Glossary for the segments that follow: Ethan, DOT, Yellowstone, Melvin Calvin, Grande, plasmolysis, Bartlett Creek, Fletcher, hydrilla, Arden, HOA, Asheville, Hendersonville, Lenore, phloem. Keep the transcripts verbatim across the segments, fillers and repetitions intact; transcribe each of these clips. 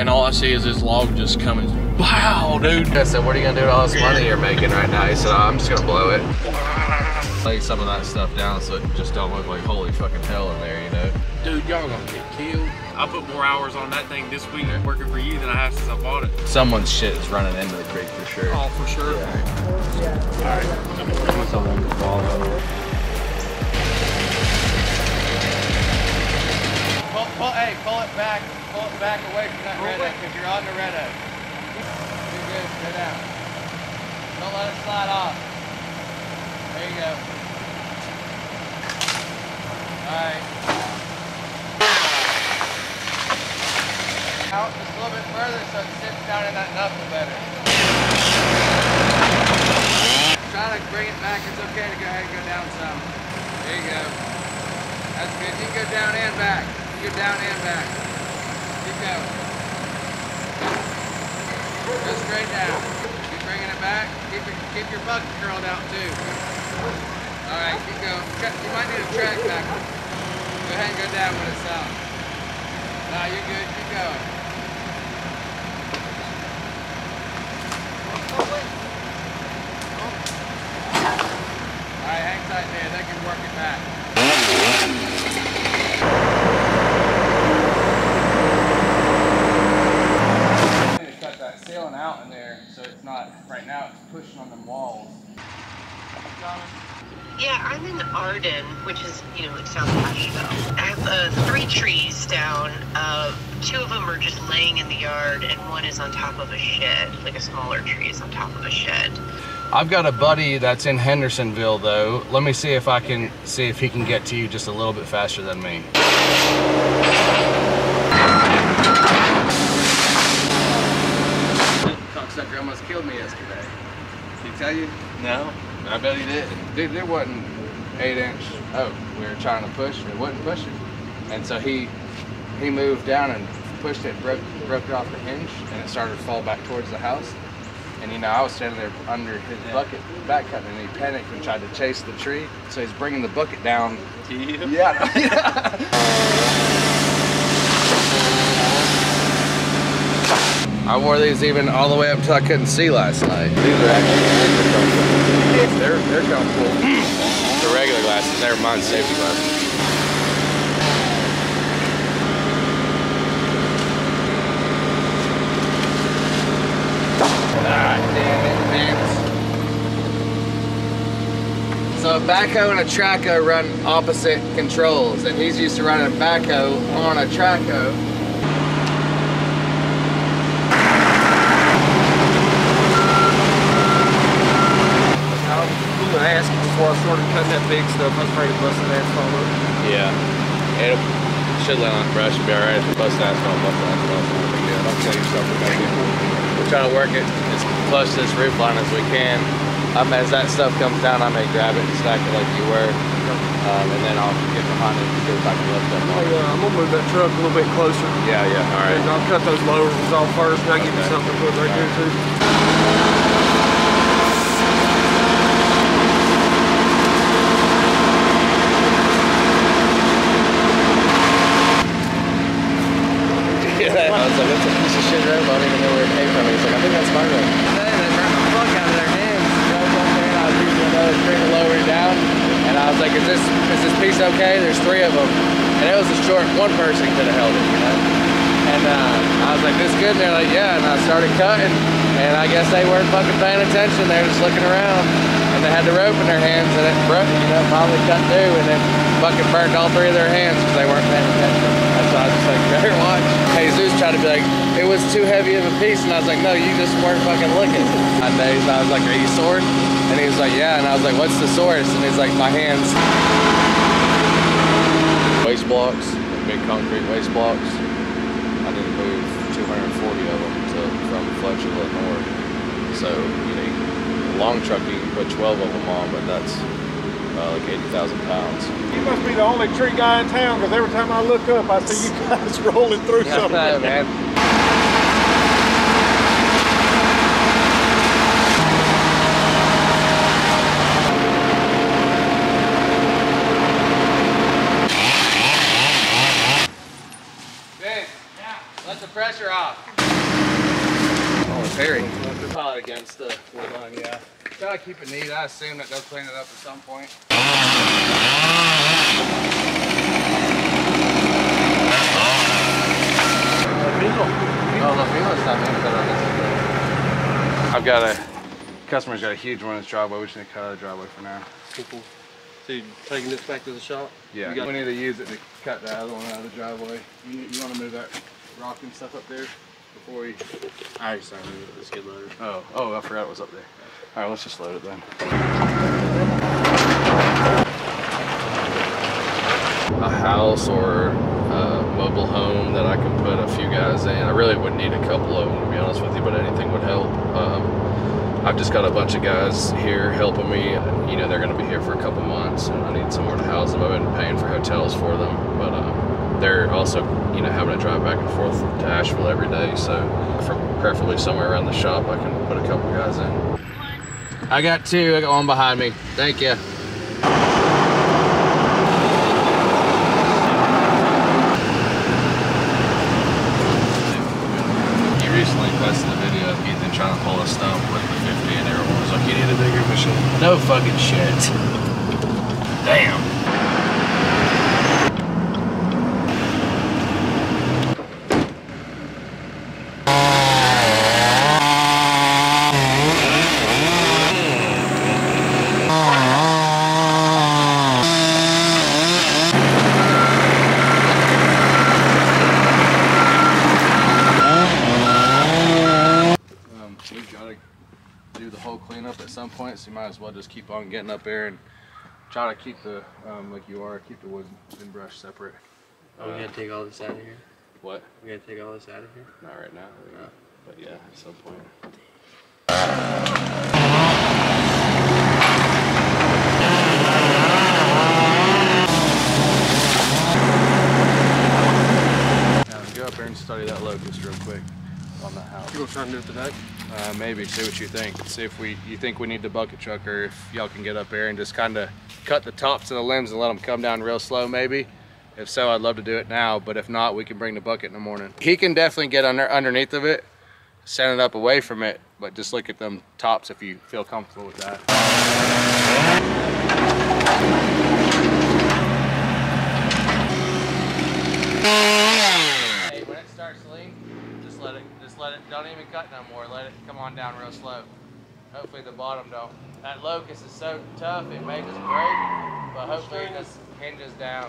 and all I see is this log just coming. Wow, dude. I said, what are you gonna do with all this money you're making right now? He said, oh, I'm just gonna blow it. Lay some of that stuff down so it just don't look like holy fucking hell in there, you know? Dude, y'all gonna get killed. I put more hours on that thing this week working for you than I have since I bought it. Someone's shit is running into the creek for sure. Oh, for sure. Yeah. Yeah. All right. I want someone to follow. Pull, hey, pull it back, pull it back away from that redhead, because you're on the redhead. You're good, go down. Don't let it slide off. There you go. Alright. Out just a little bit further so it sits down in that knuckle better. Try to bring it back, it's okay to go ahead and go down some. There you go. That's good, you can go down and back. Go down and back. Keep going. Go straight down. Keep bringing it back. Keep it, keep your bucket curled out too. All right, keep going. You might need a track back. Go ahead and go down when it's out. No, you're good. Keep going. All right, hang tight there. They can work it back. Out in there, so it's not right now, it's pushing on the walls. Yeah, I'm in Arden, which is, you know, like south of Asheville. I have uh, three trees down. Uh, two of them are just laying in the yard, and one is on top of a shed, like a smaller tree is on top of a shed. I've got a buddy that's in Hendersonville, though. Let me see if I can see if he can get to you just a little bit faster than me. Sucker almost killed me yesterday. Did he tell you? No. I bet he did. Dude, there wasn't eight inch oak. We were trying to push, it wouldn't push it. And so he he moved down and pushed it, broke broke it off the hinge, and it started to fall back towards the house. And you know, I was standing there under his yeah. bucket, back cutting, and he panicked and tried to chase the tree. So he's bringing the bucket down. To you? Yeah. yeah. I wore these even all the way up till I couldn't see last night. These are actually they're they're comfortable. The regular glasses, they're mine safety glasses. God damn it, man. So a backhoe and a traco run opposite controls, and he's used to running a backhoe on a traco. Before I started cutting that big stuff, I was afraid to bust an asphalt up. Yeah. It should land on the brush. It'd be alright if you bust an asphalt, bust an asphalt. I'll tell you something about it. We're trying to work it as close to this roof line as we can. Um, as that stuff comes down, I may grab it and stack it like you were. Um, and then I'll get behind it and see if I can lift that. Hey, uh, I'm going to move that truck a little bit closer. Yeah, yeah, alright. I'll cut those lower ones off first, and I'll okay. give you something to put right there too. I was like, that's a piece of shit road, I don't even know where it came from. He's like, I think that's my road. They burned the fuck out of their hands. I was up there and I was using another tree to lower it down. And I was like, is this is this piece okay? There's three of them. And it was a short, one person could have held it, you know? And uh, I was like, this good? And they're like, yeah. And I started cutting. And I guess they weren't fucking paying attention. They were just looking around. And they had the rope in their hands and it broke, you know, probably cut through. And then fucking burned all three of their hands because they weren't paying attention. So I was just like, better watch. Jesus tried to be like, it was too heavy of a piece, and I was like, no, you just weren't fucking looking. And then I was like, are you sore? And he was like, yeah. And I was like, what's the source? And he's like, my hands. Waste blocks, big concrete waste blocks. I didn't move two hundred forty of them to, from Fletcher, Lenore. So, you know, a long truck, you can put twelve of them on, but that's Uh, like eighty thousand pounds. You must be the only tree guy in town, because every time I look up, I see you guys rolling through yeah, something. I know, man. Dude, yeah. Let the pressure off. Oh, very. Probably against the wood line, yeah. Gotta keep it neat. I assume that they'll clean it up at some point. I've got a customer's got a huge one in his driveway. We just need to cut out the driveway for now. Simple. So you're taking this back to the shop? Yeah. We need to use it to cut the other one out of the driveway. You, you want to move that rock and stuff up there before we? I just started moving the skid loader. Oh, oh, I forgot it was up there. All right, let's just load it then. A house or a mobile home that I can put a few guys in. I really would need a couple of them, to be honest with you, but anything would help. Um, I've just got a bunch of guys here helping me. You know, they're going to be here for a couple months, and I need somewhere to house them. I've been paying for hotels for them, but um, they're also, you know, having to drive back and forth to Asheville every day. So, from preferably somewhere around the shop, I can put a couple guys in. I got two. I got one behind me. Thank you. Ethan trying to pull a stump with the fifty, and everyone was like, you need a bigger machine. No fucking shit. Damn. So you might as well just keep on getting up there and try to keep the, um, like you are, keep the wood and brush separate. Are we uh, gonna take all this out of here? What? We gonna take all this out of here? Not right now, no. But yeah, at some point. Now go up there and study that locust real quick on that house. You gonna try and do it today? Uh, maybe, see what you think. See if we you think we need the bucket truck, or if y'all can get up there and just kind of cut the tops of the limbs and let them come down real slow maybe. If so, I'd love to do it now, but if not, we can bring the bucket in the morning. He can definitely get under underneath of it, send it up away from it, but just look at them tops if you feel comfortable with that. Hey, when it starts to leak, just let it Let it, don't even cut no more. Let it come on down real slow. Hopefully the bottom don't. That locust is so tough, it may just break, but hopefully it just hinges down.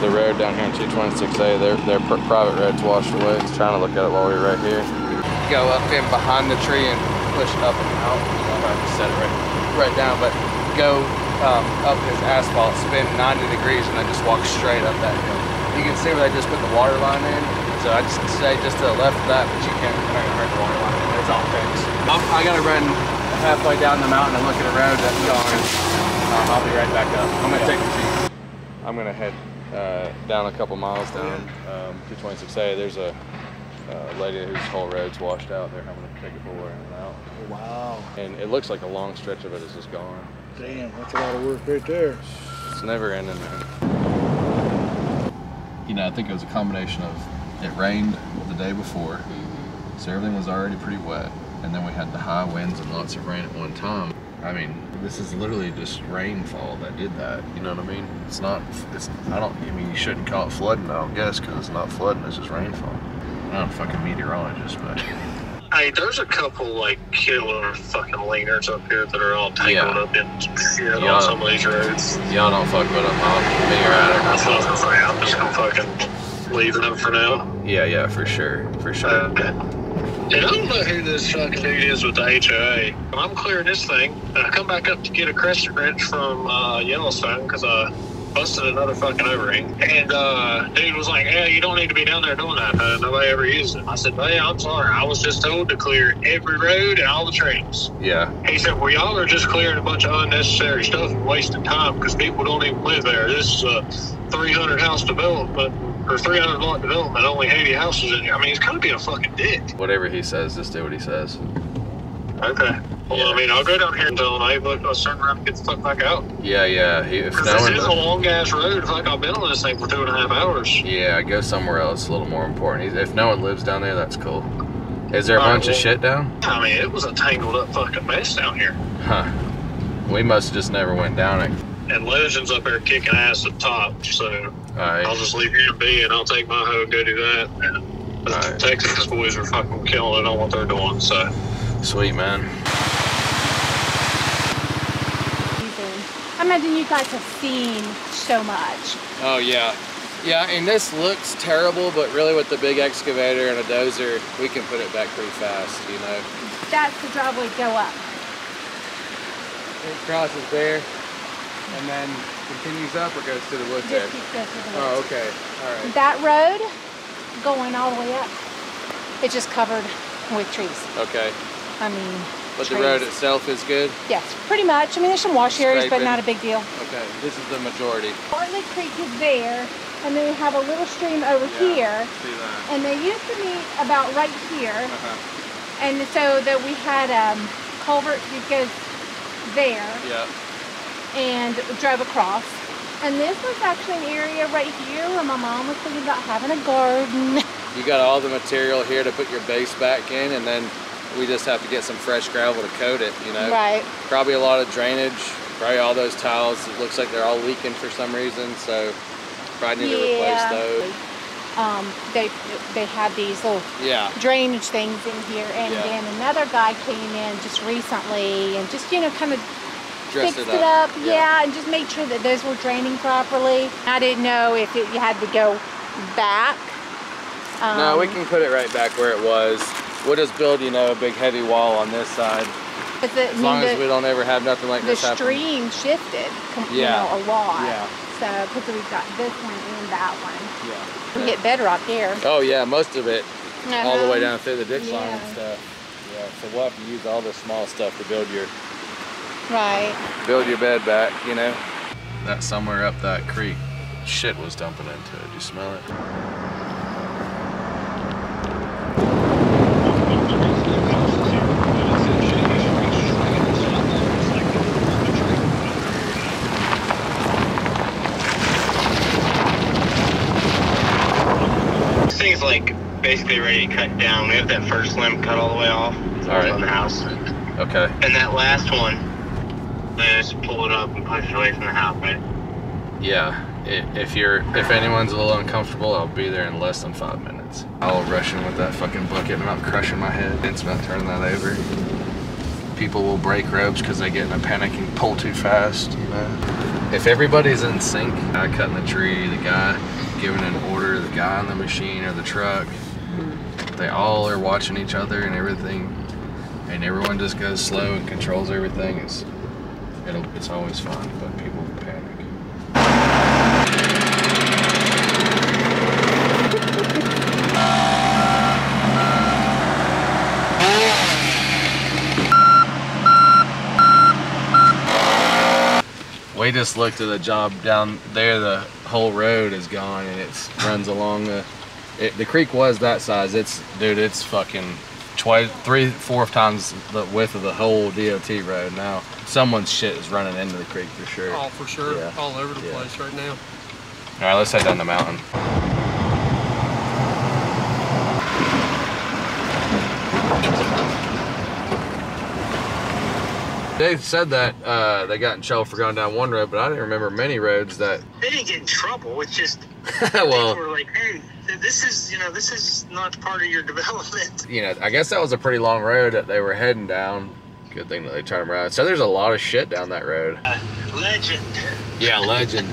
The road down here in two twenty-six A, their, their private road's washed away. Just trying to look at it while we're right here. Go up in behind the tree and push it up and out. I'm trying to set it right, right down, but go Um, up this asphalt, spin ninety degrees, and I just walk straight up that hill. You can see where they just put the water line in, so I just say just to the left of that, but you can't turn the water line in. It's all fixed. I'm, I gotta run halfway down the mountain and look at a road that's gone. Um, I'll be right back up. I'm gonna yeah. take the Jeep. I'm gonna head uh, down a couple miles down um, two twenty-six A. There's a Uh, lady whose whole road's washed out. They're having to take it forward and out. Wow. And it looks like a long stretch of it is just gone. Damn, that's a lot of work right there. It's never ending, man. You know, I think it was a combination of it rained the day before, mm-hmm. so everything was already pretty wet, and then we had the high winds and lots of rain at one time. I mean, this is literally just rainfall that did that. You know what I mean? It's not. It's. I don't. I mean, you shouldn't call it flooding, I don't guess, because it's not flooding. It's just rainfall. I'm a fucking meteorologist, but... Hey, there's a couple, like, killer fucking leaners up here that are all tangled yeah. up in shit on some of these roads. Y'all don't fuck with them, I'll be right. That's what I was gonna say, I'm just gonna fucking leave them for now. Yeah, yeah, for sure, for sure. Uh, and I don't know who this fucking dude is with the H O A. I'm clearing this thing, and I come back up to get a crescent wrench from uh, Yellowstone, because I... busted another fucking overhang, and uh, dude was like, "Hey, you don't need to be down there doing that. Uh, nobody ever used it." I said, "Hey, I'm sorry. I was just told to clear every road and all the trains." Yeah. He said, "Well, y'all are just clearing a bunch of unnecessary stuff and wasting time because people don't even live there. This is a three hundred house development or three hundred lot development. Only eighty houses in here. I mean, he's kind of being a fucking dick." Whatever he says, just do what he says. Okay. Well, I mean, I'll go down here until I look, I'll turn around and get the fuck back out. Yeah, yeah. Because this is a long-ass road. Like, I've been on this thing for two and a half hours. Yeah, go somewhere else. A little more important. If no one lives down there, that's cool. Is there a bunch of shit down? I mean, it was a tangled-up fucking mess down here. Huh. We must have just never went down it. And Legends up there kicking ass at the top, so right. I'll just leave you to be, and I'll take my hoe and go do that. And the right. Texas boys are fucking killing it on what they're doing, so. Sweet, man. I imagine you guys have seen so much. Oh, yeah. Yeah, and this looks terrible, but really with the big excavator and a dozer, we can put it back pretty fast, you know. That's the job we go up. It crosses there, and then continues up or goes to the woods there? Just keeps going to the woods. Oh, okay. All right. That road, going all the way up, it's just covered with trees. Okay. I mean, But trees. The road itself is good? Yes, pretty much. I mean, there's some wash areas, but not a big deal. Okay, this is the majority. Bartlett Creek is there, and then we have a little stream over yeah, here. See that. And they used to meet about right here. Uh-huh. And so that we had um, culvert that goes there. Yeah. And drove across. And this was actually an area right here where my mom was thinking about having a garden. You got all the material here to put your base back in, and then we just have to get some fresh gravel to coat it, you know? Right. Probably a lot of drainage, probably all those tiles. It looks like they're all leaking for some reason, so probably need yeah. to replace those. Um, they they had these little yeah. drainage things in here, and yeah. then another guy came in just recently and just, you know, kind of Dressed fixed it up, it up yeah. yeah, and just made sure that those were draining properly. I didn't know if it, you had to go back. Um, no, we can put it right back where it was. We'll just build, you know, a big heavy wall on this side. But the, as I mean, long the, as we don't ever have nothing like this happen. The stream shifted, you yeah. know, a lot. Yeah. So, because we've got this one and that one. Yeah. We hit bedrock here. Oh, yeah, most of it. Uh-huh. All the way down through the ditch yeah. line and stuff. Yeah, so we'll have to use all the small stuff to build your... Right. Build your bed back, you know. That's somewhere up that creek. Shit was dumping into it. Do you smell it? Like basically ready to cut down. We have that first limb cut all the way off. All right. On the house. Okay. And that last one, they just pull it up and push it away from the house, right? Yeah. If you're, if anyone's a little uncomfortable, I'll be there in less than five minutes. I'll rush in with that fucking bucket and I'm crushing my head. It's about turning that over. People will break ropes because they get in a panic and pull too fast, you know. If everybody's in sync, I cutting the tree, the guy giving an order, the guy on the machine or the truck, they all are watching each other and everything, and everyone just goes slow and controls everything. It's it'll, it's always fun, but people panic. We just looked at the job down there. The whole road is gone, and it runs along the. It, the creek was that size. It's dude. It's fucking twice, three, four times the width of the whole D O T road now. Someone's shit is running into the creek for sure. Oh, for sure. Yeah. All over the yeah. place right now. All right, let's head down the mountain. They said that uh, they got in trouble for going down one road, but I didn't remember many roads that they didn't get in trouble. It's just well, people were like, "Hey, this is you know this is not part of your development." You know, I guess that was a pretty long road that they were heading down. Good thing that they turned them around. So there's a lot of shit down that road. Uh, legend. Yeah, legend.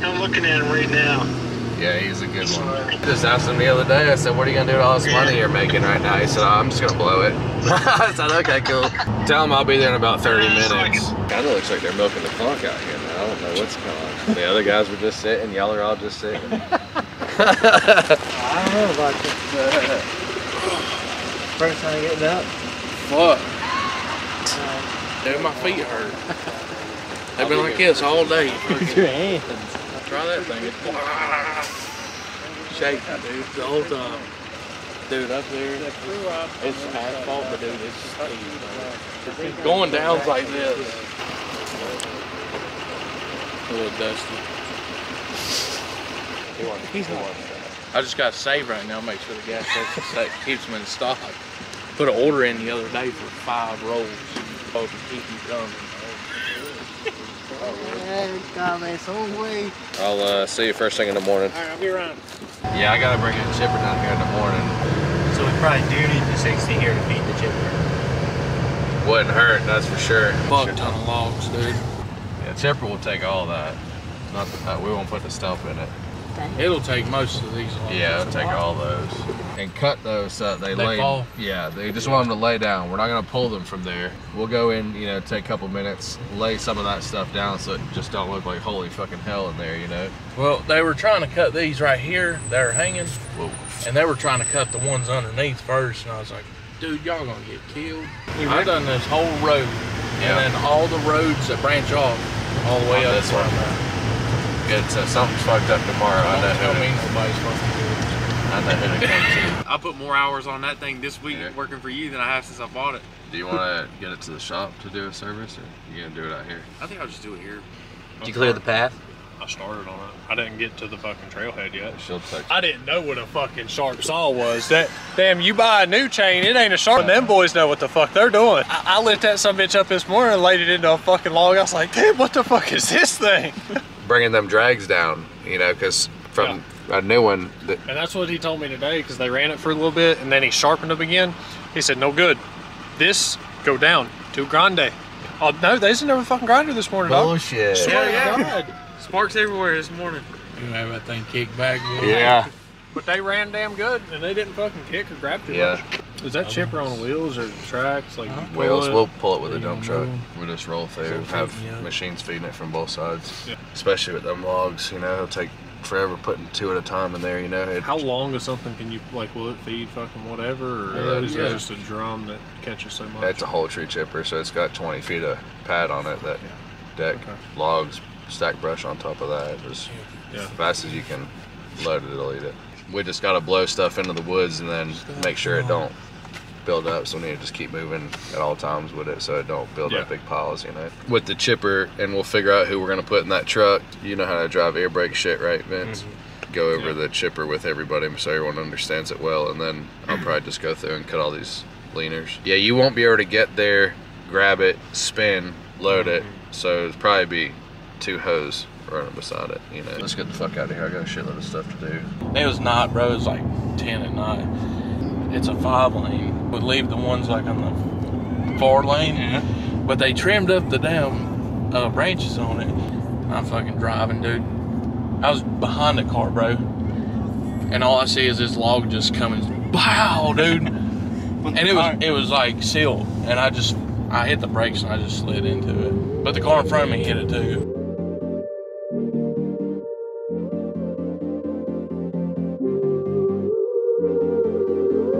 I'm looking at him right now. Yeah, he's a good one. I just asked him the other day. I said, "What are you gonna do with all this money you're making right now?" He said, oh, "I'm just gonna blow it." I said, "Okay, cool." Tell him I'll be there in about thirty minutes. Kinda looks like they're milking the clock out here now. I don't know what's going on. The other guys were just sitting. Y'all are all just sitting. I don't know about this. Uh, first time getting up. What? Uh, Dude, my feet hurt. They've been like this all day. Your hands. Try that thing. Shake that, dude, the whole time. Dude, up there, it's asphalt, but dude, it's just crazy. Going down like this. A little dusty. He wants, He's he not. I just got to save right now, make sure the gas station keeps them in stock. Put an order in the other day for five rolls. Supposed to keep them coming. I'll uh, see you first thing in the morning. All right, I'll be around. Yeah, I got to bring in a chipper down here in the morning. So we probably do need the sixty here to feed the chipper. Wouldn't hurt, that's for sure. Fuck ton of logs, dude. Yeah, chipper will take all that. Not the, uh, we won't put the stuff in it. It'll take most of these logs. Yeah, it'll take all those. And cut those so they, they lay. Fall. Yeah, they just want them to lay down. We're not gonna pull them from there. We'll go in, you know, take a couple minutes, lay some of that stuff down so it just don't look like holy fucking hell in there, you know? Well, they were trying to cut these right here. They were hanging. Whoa. And they were trying to cut the ones underneath first, and I was like, dude, y'all gonna get killed. I've done this whole road, yeah. And then all the roads that branch off all the way up this one. Good, so something's fucked up tomorrow. I know who it is. I know who it comes to. I put more hours on that thing this week, yeah, working for you than I have since I bought it. Do you want to get it to the shop to do a service, or are you gonna do it out here? I think I'll just do it here. Did you clear the path? I started on it. I didn't get to the fucking trailhead yet. She'll take I didn't know what a fucking sharp saw was. That damn, you buy a new chain, it ain't a sharp. And them boys know what the fuck they're doing. I, I lit that sumbitch up this morning and laid it into a fucking log. I was like, damn, what the fuck is this thing? Bringing them drags down, you know, because from yeah. a new one. That and that's what he told me today, because they ran it for a little bit and then he sharpened them again. He said, no good. This go down to Grande. Oh, no, they didn't have a fucking grinder this morning. Bullshit. Dog. Swear yeah, to yeah. God. Sparks everywhere this morning. You have that thing kicked back. Yeah. But they ran damn good, and they didn't fucking kick or grab too yeah. much. Is that chipper on wheels or tracks? Like huh? Wheels, we'll pull it with a dump truck. We'll just roll through, have yeah. machines feeding it from both sides. Yeah. Especially with them logs, you know, it'll take forever putting two at a time in there, you know. It, how long of something can you, like, will it feed fucking whatever, or yeah, is yeah. it just a drum that catches so much? That's a whole tree chipper, so it's got twenty feet of pad on it, that yeah. deck, okay. logs, stack brush on top of that. Just yeah. as fast as you can load it, it'll eat it. We just gotta blow stuff into the woods and then make sure it don't build up, so we need to just keep moving at all times with it so it don't build yeah. up big piles, you know. With the chipper, and we'll figure out who we're gonna put in that truck. You know how to drive air brake shit, right, Vince? Mm-hmm. Go over yeah. the chipper with everybody so everyone understands it well, and then I'll probably just go through and cut all these leaners. Yeah, you won't be able to get there, grab it, spin, load mm-hmm. it, so it'll probably be two hoses running beside it, you know. Let's get the fuck out of here. I got a shitload of stuff to do. It was night, bro. It was like ten at night. It's a five lane. We'd leave the ones like on the four lane, yeah. but they trimmed up the damn uh, branches on it. I'm fucking driving, dude. I was behind the car, bro. And all I see is this log just coming, bow, dude. And it was, it was like sealed. And I just, I hit the brakes and I just slid into it. But the car in front of me hit it too.